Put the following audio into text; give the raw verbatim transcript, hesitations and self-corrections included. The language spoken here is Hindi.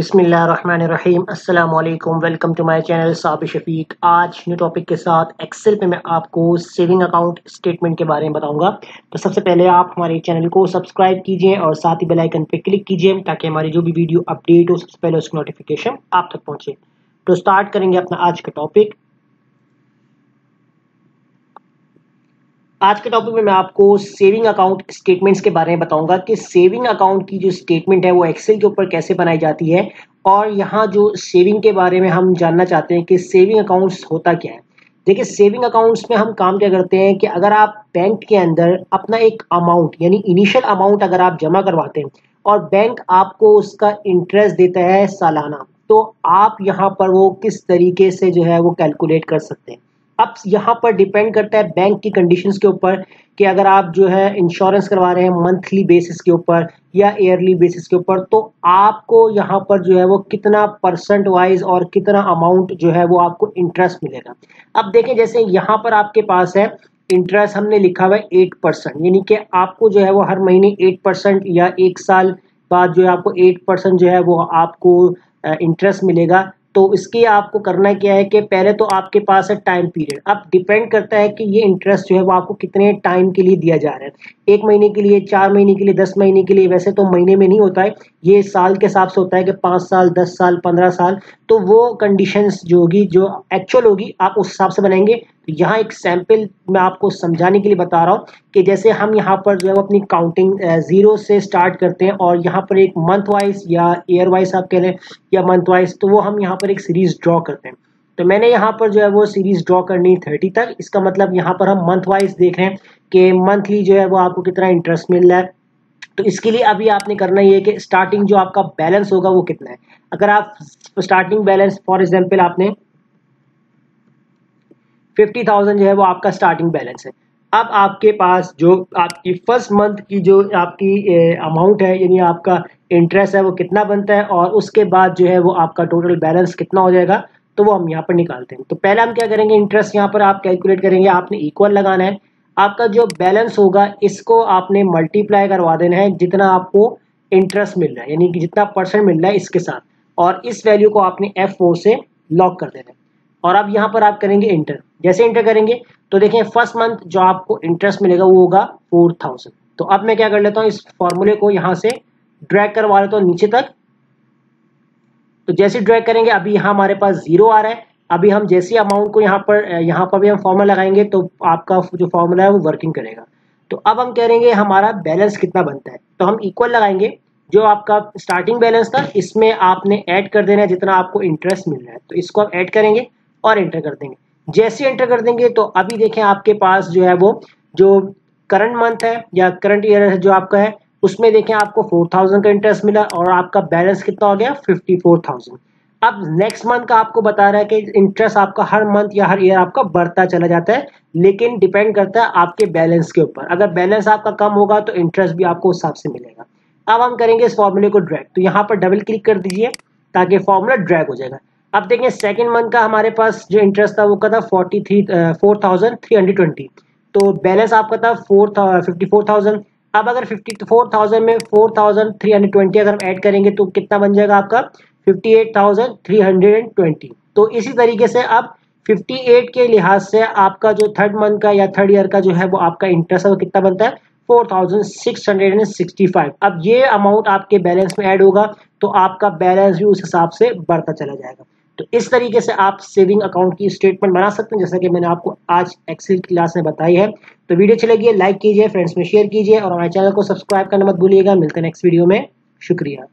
बिस्मिल्लाहिर्रहमानिर्रहीम, अस्सलाम वालेकुम। Welcome to my channel Sabir Shafiq. आज न्यू टॉपिक के साथ एक्सेल पे मैं आपको सेविंग अकाउंट स्टेटमेंट के बारे में बताऊंगा। तो सबसे पहले आप हमारे चैनल को सब्सक्राइब कीजिए और साथ ही बेल आइकन पे क्लिक कीजिए ताकि हमारी जो भी वीडियो अपडेट हो सबसे पहले उसकी नोटिफिकेशन आप तक पहुँचे। तो स्टार्ट करेंगे अपना आज का टॉपिक। आज के टॉपिक में मैं आपको सेविंग अकाउंट स्टेटमेंट्स के बारे में बताऊंगा कि सेविंग अकाउंट की जो स्टेटमेंट है वो एक्सेल के ऊपर कैसे बनाई जाती है, और यहाँ जो सेविंग के बारे में हम जानना चाहते हैं कि सेविंग अकाउंट्स होता क्या है। देखिए, सेविंग अकाउंट्स में हम काम क्या करते हैं कि अगर आप बैंक के अंदर अपना एक अमाउंट यानी इनिशियल अमाउंट अगर आप जमा करवाते हैं और बैंक आपको उसका इंटरेस्ट देता है सालाना, तो आप यहाँ पर वो किस तरीके से जो है वो कैलकुलेट कर सकते हैं। अब यहाँ पर डिपेंड करता है बैंक की कंडीशंस के ऊपर कि अगर आप जो है इंश्योरेंस करवा रहे हैं मंथली बेसिस के ऊपर या ईयरली बेसिस के ऊपर, तो आपको यहाँ पर जो है वो कितना परसेंट वाइज और कितना अमाउंट जो है वो आपको इंटरेस्ट मिलेगा। अब देखें, जैसे यहाँ पर आपके पास है इंटरेस्ट, हमने लिखा हुआ है एट परसेंट यानी कि आपको जो है वो हर महीने एट परसेंट या एक साल बाद जो है आपको एट परसेंट जो है वो आपको इंटरेस्ट मिलेगा। तो इसके आपको करना क्या है कि पहले तो आपके पास है टाइम पीरियड। अब डिपेंड करता है कि ये इंटरेस्ट जो है वो आपको कितने टाइम के लिए दिया जा रहा है, एक महीने के लिए, चार महीने के लिए, दस महीने के लिए। वैसे तो महीने में नहीं होता है, ये साल के हिसाब से होता है कि पाँच साल, दस साल, पंद्रह साल। तो वो कंडीशंस जो होगी, जो एक्चुअल होगी, आप उस हिसाब से बनाएंगे। तो यहाँ एक सैम्पल मैं आपको समझाने के लिए बता रहा हूँ कि जैसे हम यहाँ पर जो है वो अपनी काउंटिंग ज़ीरो से स्टार्ट करते हैं और यहाँ पर एक मंथ वाइज या ईयर वाइज आप कह लें या मंथ वाइज, तो वो हम यहाँ पर एक सीरीज़ ड्रॉ करते हैं। तो मैंने यहाँ पर जो है वो सीरीज़ ड्रॉ करनी है थर्टी तक। इसका मतलब यहाँ पर हम मंथ वाइज देख रहे हैं कि मंथली जो है वो आपको कितना इंटरेस्ट मिल रहा है। तो इसके लिए अभी आपने करना ये है कि स्टार्टिंग जो आपका बैलेंस होगा वो कितना है। अगर आप स्टार्टिंग बैलेंस फॉर एग्जाम्पल आपने फिफ्टी थाउजेंड जो है वो आपका स्टार्टिंग बैलेंस है। अब आपके पास जो आपकी फर्स्ट मंथ की जो आपकी अमाउंट है यानी आपका इंटरेस्ट है वो कितना बनता है, और उसके बाद जो है वो आपका टोटल बैलेंस कितना हो जाएगा, तो वो हम यहाँ पर निकालते हैं। तो पहले हम क्या करेंगे, इंटरेस्ट यहाँ पर आप कैलकुलेट करेंगे, आपने इक्वल लगाना है। आपका जो बैलेंस होगा इसको आपने मल्टीप्लाई करवा देना है जितना आपको इंटरेस्ट मिल रहा है यानी कि जितना परसेंट मिल रहा है इसके साथ, और इस वैल्यू को आपने एफ फोर से लॉक कर देना है। और अब यहाँ पर आप करेंगे इंटर। जैसे इंटर करेंगे तो देखें फर्स्ट मंथ जो आपको इंटरेस्ट मिलेगा वो होगा फोर थाउजेंड। तो अब मैं क्या कर लेता हूँ, इस फॉर्मूले को यहाँ से ड्रैग करवा लेता हूँ नीचे तक। तो जैसे ड्रैग करेंगे, अभी यहाँ हमारे पास जीरो आ रहा है। अभी हम जैसे अमाउंट को यहाँ पर यहाँ पर भी हम फॉर्मूला लगाएंगे तो आपका जो फॉर्मूला है वो वर्किंग करेगा। तो अब हम कह रहेंगे हमारा बैलेंस कितना बनता है, तो हम इक्वल लगाएंगे। जो आपका स्टार्टिंग बैलेंस था इसमें आपने ऐड कर देना है जितना आपको इंटरेस्ट मिल रहा है। तो इसको आप ऐड करेंगे और एंटर कर देंगे। जैसे एंटर कर देंगे तो अभी देखें आपके पास जो है वो जो करंट मंथ है या करंट ईयर है जो आपका है, उसमें देखें आपको फोर थाउजेंड का इंटरेस्ट मिला और आपका बैलेंस कितना हो गया, फिफ्टी फोर थाउजेंड। अब नेक्स्ट मंथ का आपको बता रहा है कि इंटरेस्ट आपका हर मंथ या हर ईयर आपका बढ़ता चला जाता है, लेकिन डिपेंड करता है आपके बैलेंस के ऊपर। अगर बैलेंस आपका कम होगा तो इंटरेस्ट भी आपको उस हिसाब से मिलेगा। अब हम करेंगे इस फॉर्मूले को ड्रैग। तो यहाँ पर डबल क्लिक कर दीजिए ताकि फॉर्मूला ड्रैग हो जाएगा। अब देखें सेकेंड मंथ का हमारे पास जो इंटरेस्ट था वो का था forty three four thousand three hundred twenty. तो बैलेंस आपका था फोर फिफ्टी फोर थाउजेंड। अब अगर फिफ्टी फोर थाउजेंड में four thousand three hundred twenty अगर हम ऐड करेंगे तो कितना बन जाएगा आपका, fifty eight thousand three hundred and twenty. तो इसी तरीके से अब फिफ्टी एट के लिहाज से आपका जो थर्ड मंथ का या थर्ड ईयर का जो है वो आपका इंटरेस्ट है वो कितना बनता है, four thousand six hundred sixty five. अब ये अमाउंट आपके बैलेंस में ऐड होगा तो आपका बैलेंस भी उस हिसाब से बढ़ता चला जाएगा। तो इस तरीके से आप सेविंग अकाउंट की स्टेटमेंट बना सकते हैं, जैसा कि मैंने आपको आज एक्सेल की क्लास में बताई है। तो वीडियो अच्छी लगी है लाइक कीजिए, फ्रेंड्स में शेयर कीजिए और हमारे चैनल को सब्सक्राइब करना मत भूलिएगा। मिलते हैं नेक्स्ट वीडियो में। शुक्रिया।